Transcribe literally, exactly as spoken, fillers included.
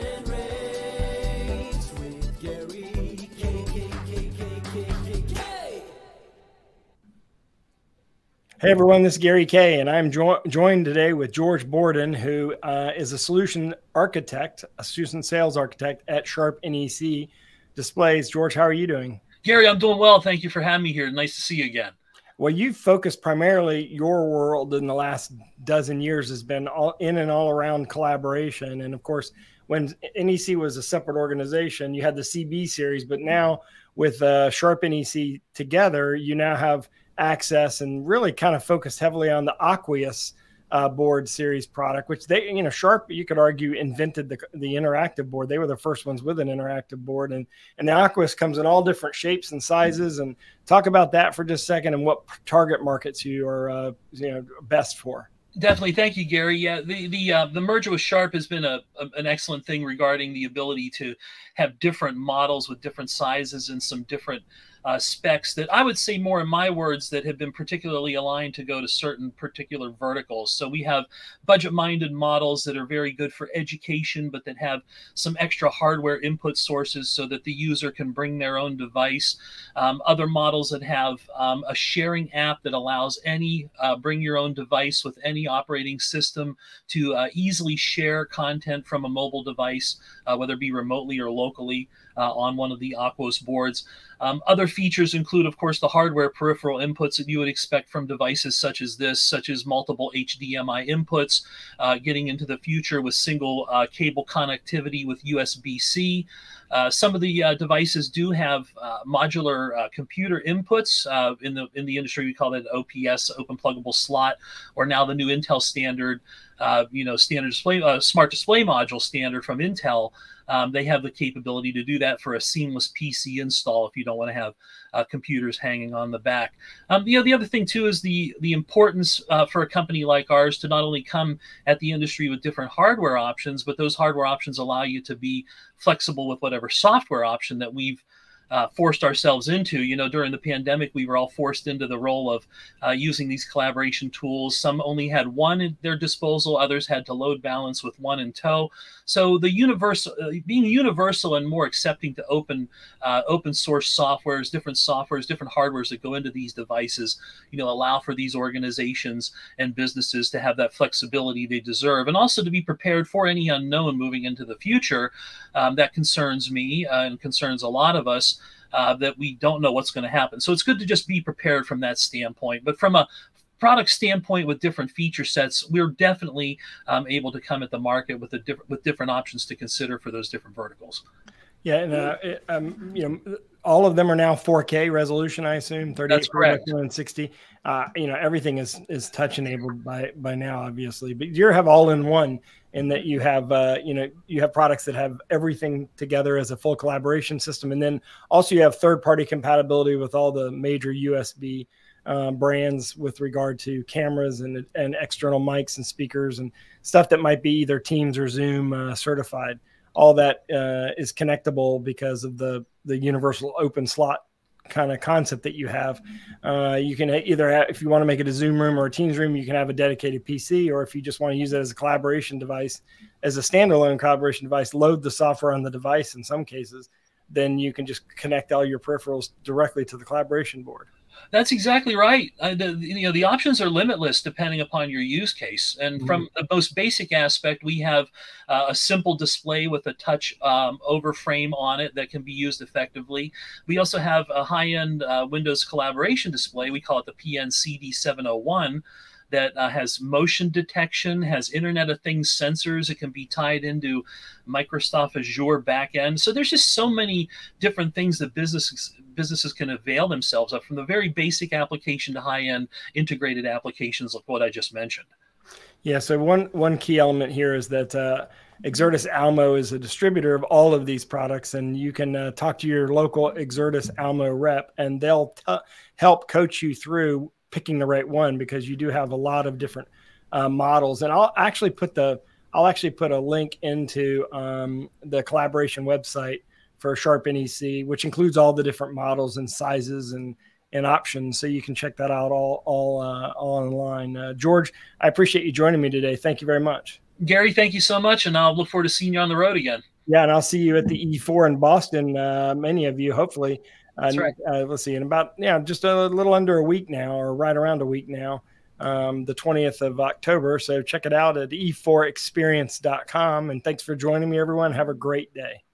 and rates with Gary K, K, K, K, K, K, K. Hey everyone, this is Gary K, and I'm jo joined today with George Borden, who uh, is a solution architect, a solution sales architect at Sharp N E C Displays. George, how are you doing? Gary, I'm doing well. Thank you for having me here. Nice to see you again. Well, you've focused primarily, your world in the last dozen years has been all in and all around collaboration. And of course, when N E C was a separate organization, you had the C B series, but now with uh, Sharp N E C together, you now have access and really kind of focused heavily on the AQUOS uh, board series product, which they, you know, Sharp, you could argue, invented the, the interactive board. They were the first ones with an interactive board, and, and the AQUOS comes in all different shapes and sizes. And talk about that for just a second and what target markets you are, uh, you know, best for. Definitely. Thank you, Gary. Yeah, the the, uh, the merger with Sharp has been a, a an excellent thing regarding the ability to have different models with different sizes and some different uh, specs that I would say, more in my words, that have been particularly aligned to go to certain particular verticals. So we have budget-minded models that are very good for education, but that have some extra hardware input sources so that the user can bring their own device. Um, other models that have um, a sharing app that allows any uh, bring your own device with any operating system to uh, easily share content from a mobile device, uh, whether it be remotely or locally uh, on one of the AQUOS boards. Um, other features include, of course, the hardware peripheral inputs that you would expect from devices such as this, such as multiple H D M I inputs, uh, getting into the future with single uh, cable connectivity with U S B C. Uh, some of the uh, devices do have uh, modular uh, computer inputs. Uh, in the in the industry, we call that O P S, open pluggable slot, or now the new Intel standard, uh, you know, standard display, uh, smart display module standard from Intel. Um, they have the capability to do that for a seamless P C install if you don't want to have uh, computers hanging on the back. Um, you know, the other thing too is the the importance uh, for a company like ours to not only come at the industry with different hardware options, but those hardware options allow you to be flexible with whatever software option that we've Uh, forced ourselves into. You know, during the pandemic, we were all forced into the role of uh, using these collaboration tools. Some only had one at their disposal. Others had to load balance with one in tow. So the universal, uh, being universal and more accepting to open uh, open source softwares, different softwares, different hardwares that go into these devices, you know, allow for these organizations and businesses to have that flexibility they deserve, and also to be prepared for any unknown moving into the future. Um, that concerns me uh, and concerns a lot of us. Uh, that we don't know what's going to happen. So it's good to just be prepared from that standpoint. But from a product standpoint with different feature sets, we're definitely um, able to come at the market with, a diff with different options to consider for those different verticals. Yeah, and uh, it, um, you know, all of them are now four K resolution, I assume, thirty-eight by one sixty. Uh, you know, everything is is touch enabled by by now, obviously. But you have all in one, in that you have uh, you know, you have products that have everything together as a full collaboration system, and then also you have third party compatibility with all the major U S B uh, brands with regard to cameras and and external mics and speakers and stuff that might be either Teams or Zoom uh, certified. All that uh, is connectable because of the, the universal open slot kind of concept that you have. Uh, you can either have, if you want to make it a Zoom room or a Teams room, you can have a dedicated P C, or if you just want to use it as a collaboration device, as a standalone collaboration device, load the software on the device in some cases, then you can just connect all your peripherals directly to the collaboration board. That's exactly right. Uh, the, you know, the options are limitless depending upon your use case. And mm-hmm. from the most basic aspect, we have uh, a simple display with a touch um, overframe on it that can be used effectively. We also have a high-end uh, Windows collaboration display. We call it the P N C D seven oh one. That uh, has motion detection, has Internet of Things sensors. It can be tied into Microsoft Azure backend. So there's just so many different things that businesses businesses can avail themselves of, from the very basic application to high-end integrated applications like what I just mentioned. Yeah, so one, one key element here is that uh, Exertis Almo is a distributor of all of these products, and you can uh, talk to your local Exertis Almo rep, and they'll t help coach you through picking the right one, because you do have a lot of different uh, models. And I'll actually put the I'll actually put a link into um, the collaboration website for Sharp N E C, which includes all the different models and sizes and and options, so you can check that out all all uh, all online. Uh, George, I appreciate you joining me today. Thank you very much. Gary, thank you so much, and I'll look forward to seeing you on the road again. Yeah, and I'll see you at the E four in Boston, uh, many of you, hopefully. That's uh, right. Uh, let's see, in about, yeah, just a little under a week now, or right around a week now, um, the twentieth of October. So check it out at e four experience dot com. And thanks for joining me, everyone. Have a great day.